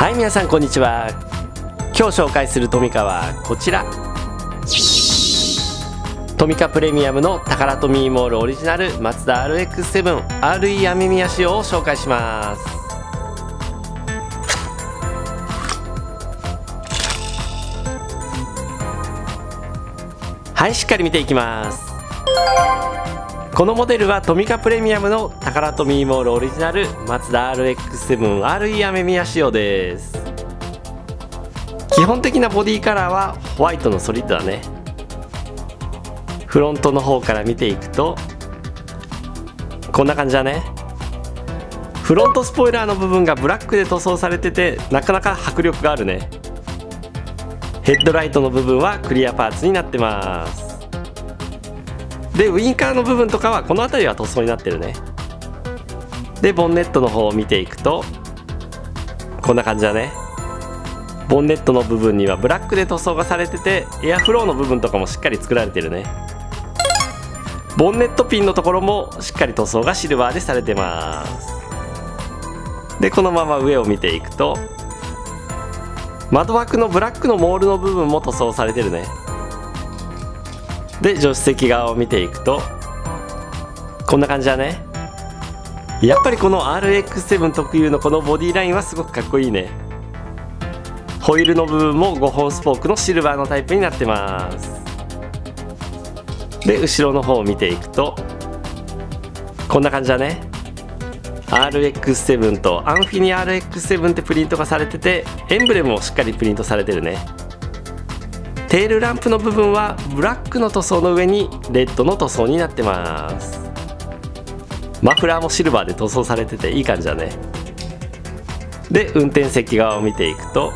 はい、皆さんこんにちは。今日紹介するトミカはこちら、トミカプレミアムのタカラトミーモールオリジナルマツダ RX-7 RE 雨宮仕様を紹介します。はい、しっかり見ていきます。このモデルはトミカプレミアムのタカラトミーモールオリジナルマツダ RX-7 RE 雨宮仕様です。基本的なボディカラーはホワイトのソリッドだね。フロントの方から見ていくとこんな感じだね。フロントスポイラーの部分がブラックで塗装されててなかなか迫力があるね。ヘッドライトの部分はクリアパーツになってます。でウインカーの部分とかはこの辺りは塗装になってるね。でボンネットの方を見ていくとこんな感じだね。ボンネットの部分にはブラックで塗装がされててエアフローの部分とかもしっかり作られてるね。ボンネットピンのところもしっかり塗装がシルバーでされてます。でこのまま上を見ていくと窓枠のブラックのモールの部分も塗装されてるね。で助手席側を見ていくとこんな感じだね。やっぱりこの RX-7 特有のこのボディラインはすごくかっこいいね。ホイールの部分も5本スポークのシルバーのタイプになってます。で後ろの方を見ていくとこんな感じだね。 RX-7 とアンフィニ RX-7 ってプリントがされててエンブレムもしっかりプリントされてるね。テールランプの部分はブラックの塗装の上にレッドの塗装になってます。マフラーもシルバーで塗装されてていい感じだね。で運転席側を見ていくと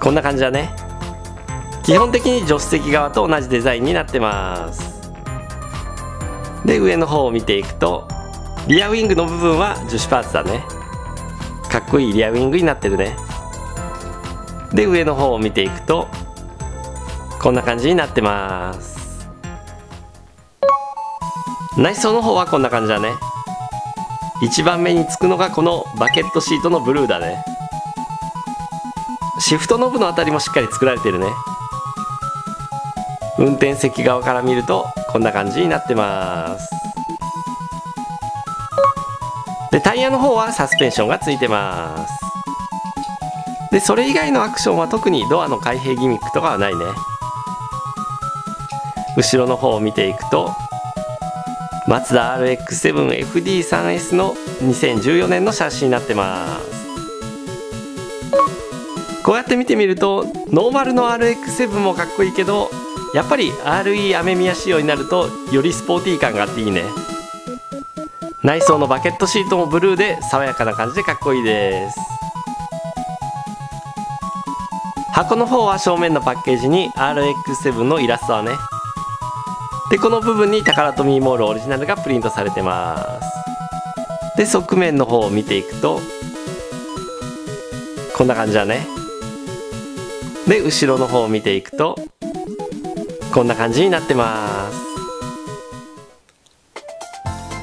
こんな感じだね。基本的に助手席側と同じデザインになってます。で上の方を見ていくとリアウィングの部分は樹脂パーツだね。かっこいいリアウィングになってるね。で上の方を見ていくとこんな感じになってます。内装の方はこんな感じだね。1番目につくのがこのバケットシートのブルーだね。シフトノブのあたりもしっかり作られてるね。運転席側から見るとこんな感じになってます。でタイヤの方はサスペンションがついてます。でそれ以外のアクションは特にドアの開閉ギミックとかはないね。後ろの方を見ていくとマツダ RX-7 FD3S の2014年の車種になってます。こうやって見てみるとノーマルの RX-7 もかっこいいけどやっぱり RE 雨宮仕様になるとよりスポーティー感があっていいね。内装のバケットシートもブルーで爽やかな感じでかっこいいです。箱の方は正面のパッケージに RX-7 のイラストはね。でこの部分にタカラトミーモールオリジナルがプリントされてます。で側面の方を見ていくとこんな感じだね。で後ろの方を見ていくとこんな感じになってます。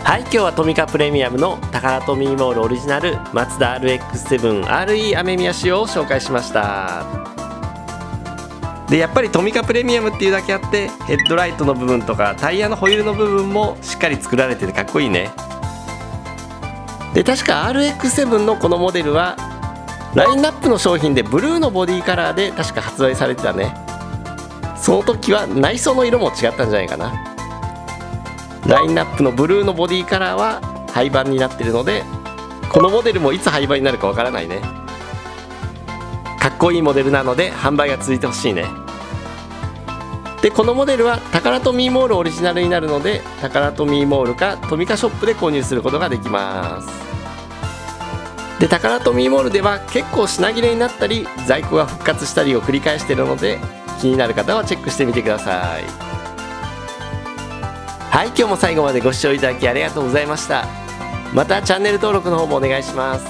はい、今日はトミカプレミアムのタカラトミーモールオリジナルマツダ RX-7 RE 雨宮仕様を紹介しました。でやっぱりトミカプレミアムっていうだけあってヘッドライトの部分とかタイヤのホイールの部分もしっかり作られててかっこいいね。で確か RX-7 のこのモデルはラインナップの商品でブルーのボディカラーで確か発売されてたね。その時は内装の色も違ったんじゃないかな。ラインナップのブルーのボディカラーは廃盤になってるのでこのモデルもいつ廃盤になるかわからないね。かっこいいモデルなので販売が続いてほしいね。でこのモデルはタカラトミーモールオリジナルになるのでタカラトミーモールかトミカショップで購入することができます。でタカラトミーモールでは結構品切れになったり在庫が復活したりを繰り返しているので気になる方はチェックしてみてください。はい、今日も最後までご視聴いただきありがとうございました。またチャンネル登録の方もお願いします。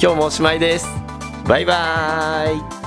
今日もおしまいです。バイバーイ。